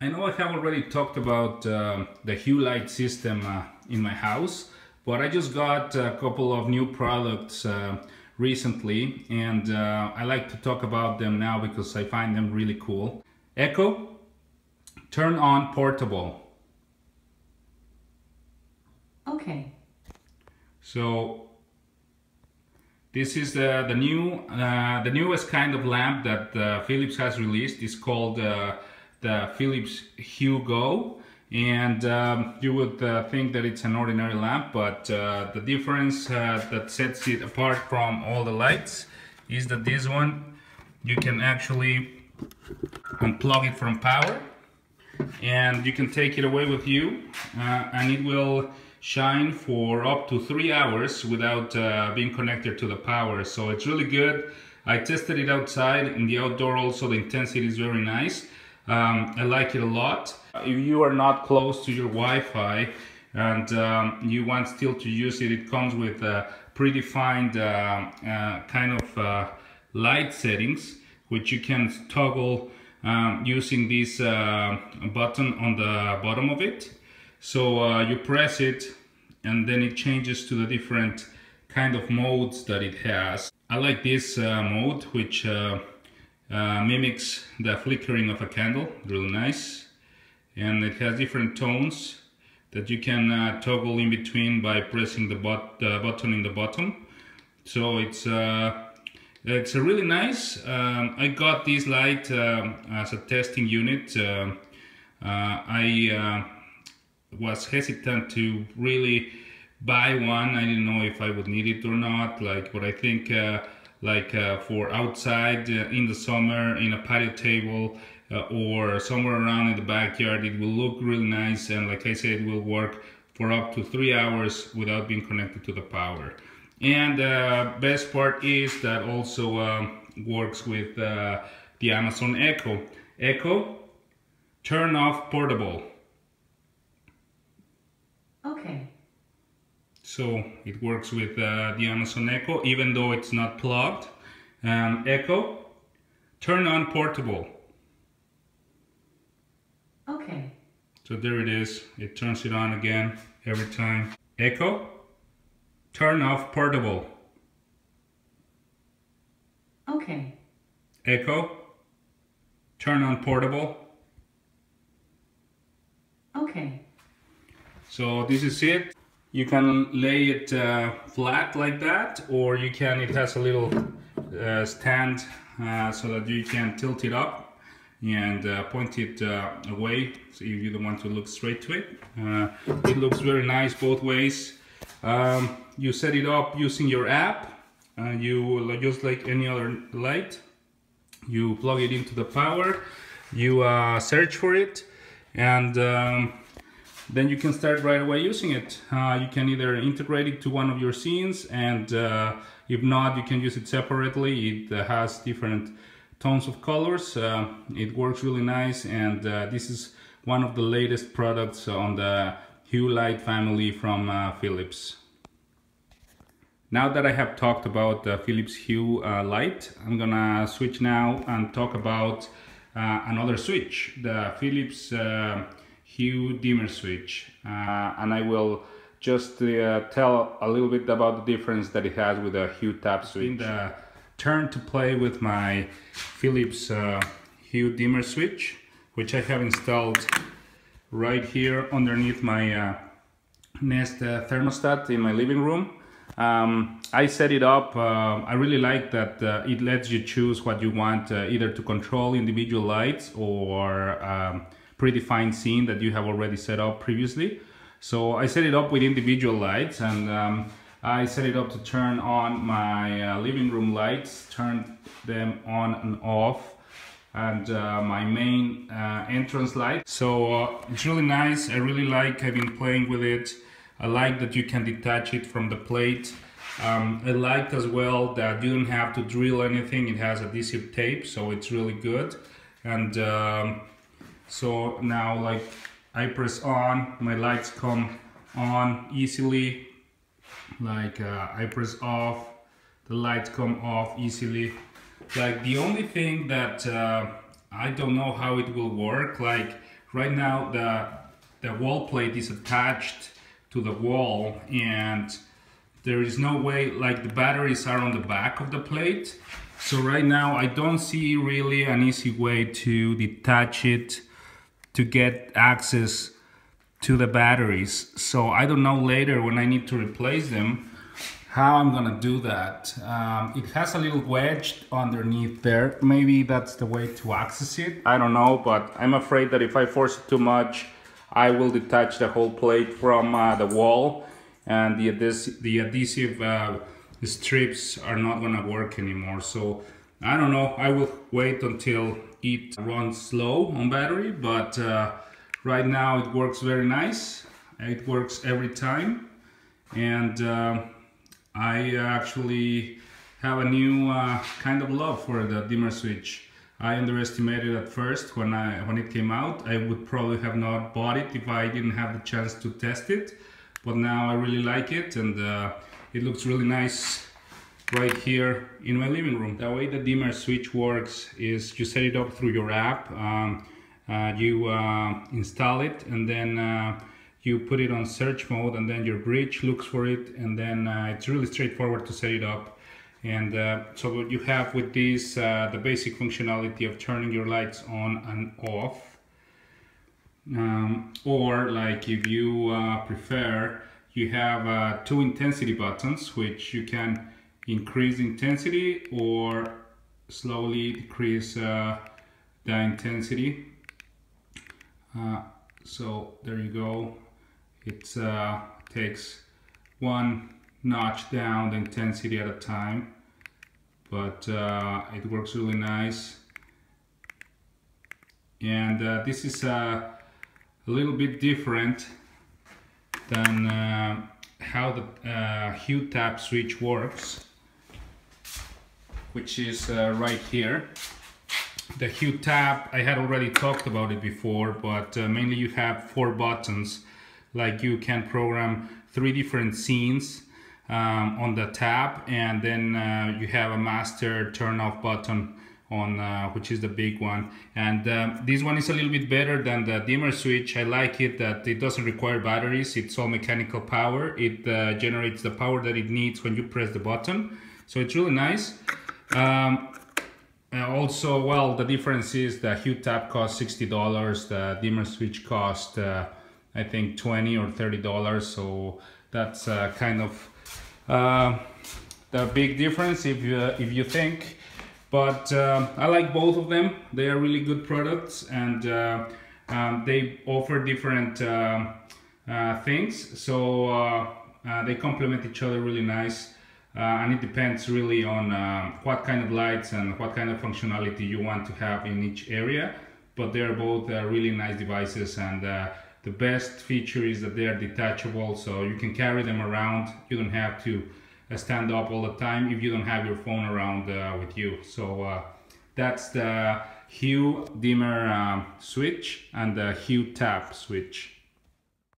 I know I have already talked about the Hue light system in my house, but I just got a couple of new products recently, and I like to talk about them now because I find them really cool. Echo turn on portable. Okay. So this is the new, the newest kind of lamp that Philips has released. It's called the Philips Hue Go, and you would think that it's an ordinary lamp, but the difference that sets it apart from all the lights is that this one you can actually unplug it from power and you can take it away with you, and it will shine for up to 3 hours without being connected to the power. So it's really good. I tested it outside in the outdoor also. The intensity is very nice. I like it a lot. If you are not close to your Wi-Fi and you want still to use it, it comes with predefined kind of light settings, which you can toggle using this button on the bottom of it. So you press it and then it changes to the different kind of modes that it has. I like this mode, which mimics the flickering of a candle, really nice, and it has different tones that you can toggle in between by pressing the button in the bottom. So it's a really nice. I got this light as a testing unit. I was hesitant to really buy one. I didn't know if I would need it or not. Like, but I think. For outside in the summer in a patio table or somewhere around in the backyard, it will look really nice, and like I said, it will work for up to 3 hours without being connected to the power. And best part is that also works with the Amazon Echo. Echo, turn off portable. Okay. So it works with the Amazon Echo, even though it's not plugged. Echo, turn on portable. Okay. So there it is. It turns it on again every time. Echo, turn off portable. Okay. Echo, turn on portable. Okay. So this is it. You can lay it flat like that, or you can, it has a little stand so that you can tilt it up and point it away, so if you don't want to look straight to it. It looks very nice both ways. You set it up using your app, and you, just like any other light, you plug it into the power, you search for it, and then you can start right away using it. You can either integrate it to one of your scenes, and if not, you can use it separately. It has different tones of colors. It works really nice, and this is one of the latest products on the Hue light family from Philips. Now that I have talked about the Philips Hue light, I'm gonna switch now and talk about another switch, the Philips Hue dimmer switch, and I will just tell a little bit about the difference that it has with a Hue tap switch. Turn to play with my Philips Hue dimmer switch, which I have installed right here underneath my Nest thermostat in my living room. I set it up. I really like that it lets you choose what you want, either to control individual lights or predefined scene that you have already set up previously. So I set it up with individual lights, and I set it up to turn on my living room lights, turn them on and off, and my main entrance light. So it's really nice. I really like, I've been playing with it. I like that you can detach it from the plate. I liked as well that you don't have to drill anything. It has adhesive tape, so it's really good. And so now, like, I press on, my lights come on easily. Like, I press off, the lights come off easily. Like, the only thing that I don't know how it will work, like, Right now the wall plate is attached to the wall and there is no way, like the batteries are on the back of the plate. So right now I don't see really an easy way to detach it to get access to the batteries. So I don't know later when I need to replace them how I'm gonna do that. It has a little wedge underneath there. Maybe that's the way to access it. I don't know, but I'm afraid that if I force it too much, I will detach the whole plate from the wall, and the adhesive strips are not gonna work anymore. So I don't know, I will wait until it runs low on battery, but right now it works very nice. It works every time, and I actually have a new kind of love for the dimmer switch. I underestimated at first when it came out. I would probably have not bought it if I didn't have the chance to test it. But now I really like it, and it looks really nice right here in my living room. The way the dimmer switch works is you set it up through your app, you install it, and then you put it on search mode, and then your bridge looks for it, and then it's really straightforward to set it up. And so what you have with this, the basic functionality of turning your lights on and off, or like if you prefer, you have two intensity buttons, which you can increase intensity or slowly decrease the intensity. So there you go. It takes one notch down the intensity at a time, but it works really nice. And this is a little bit different than how the Hue tap switch works, which is right here. The Hue tap, I had already talked about it before, but mainly you have four buttons. Like you can program three different scenes on the tap, and then you have a master turn off button on which is the big one. And this one is a little bit better than the dimmer switch. I like it that it doesn't require batteries. It's all mechanical power. It generates the power that it needs when you press the button. So it's really nice. Also, well, the difference is the Hue tap costs $60. The dimmer switch costs I think $20 or $30, so that's kind of the big difference if you think. But I like both of them. They are really good products, and they offer different things, so they complement each other really nice, and it depends really on what kind of lights and what kind of functionality you want to have in each area. But they are both really nice devices, and the best feature is that they are detachable, so you can carry them around. You don't have to stand up all the time if you don't have your phone around with you. So that's the Hue dimmer switch and the Hue tap switch.